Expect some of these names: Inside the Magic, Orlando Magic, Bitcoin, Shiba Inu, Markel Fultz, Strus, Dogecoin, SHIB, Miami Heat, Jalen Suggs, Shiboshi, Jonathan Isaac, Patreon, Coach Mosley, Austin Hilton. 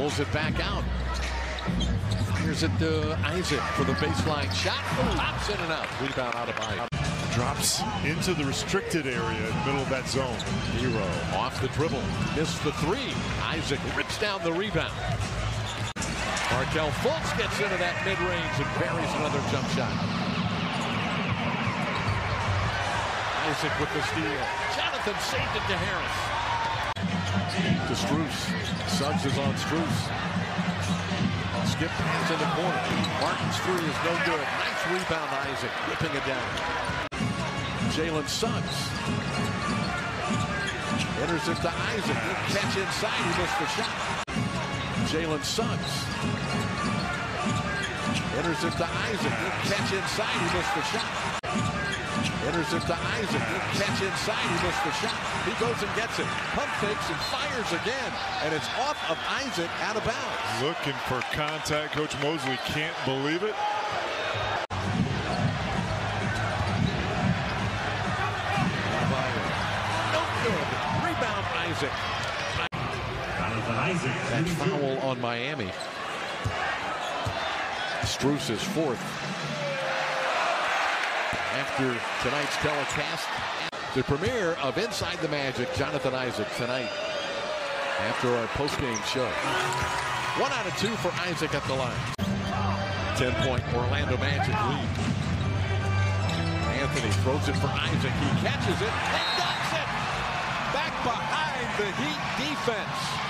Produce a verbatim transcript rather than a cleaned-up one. pulls it back out. Here's it to Isaac for the baseline shot. Pops in and out. Rebound out of bounds. Drops into the restricted area in the middle of that zone. Hero off the dribble. Missed the three. Isaac rips down the rebound. Markel Fultz gets into that mid-range and buries another jump shot. Isaac with the steal. Jonathan saved it to Harris. To Strus. Suggs is on Strus. Skip pass in the corner. Martin's three is no good. Nice rebound, Isaac, whipping it down. Jalen Suggs enters it to Isaac. Good catch inside. He missed the shot. Jalen Suggs enters it to Isaac. Good catch inside. He missed the shot. Enters it to Isaac. Good catch inside. He missed the shot. He goes and gets it. Pump fakes and fires again. And it's off of Isaac out of bounds. Looking for contact. Coach Mosley can't believe it. No good. Rebound Isaac. That foul on Miami. Strus is fourth. After tonight's telecast, the premiere of Inside the Magic, Jonathan Isaac tonight after our postgame show. One out of two for Isaac at the line. ten-point Orlando Magic lead. Anthony throws it for Isaac. He catches it and dunks it. Back behind the Heat defense.